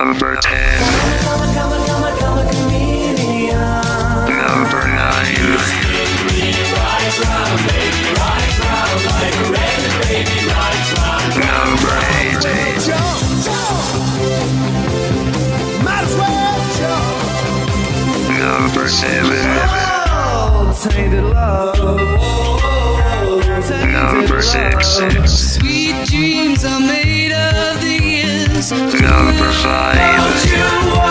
Number 10. Number 9. Number 8. Number 7. Number 6. Sweet dreams are made of these. Number 5.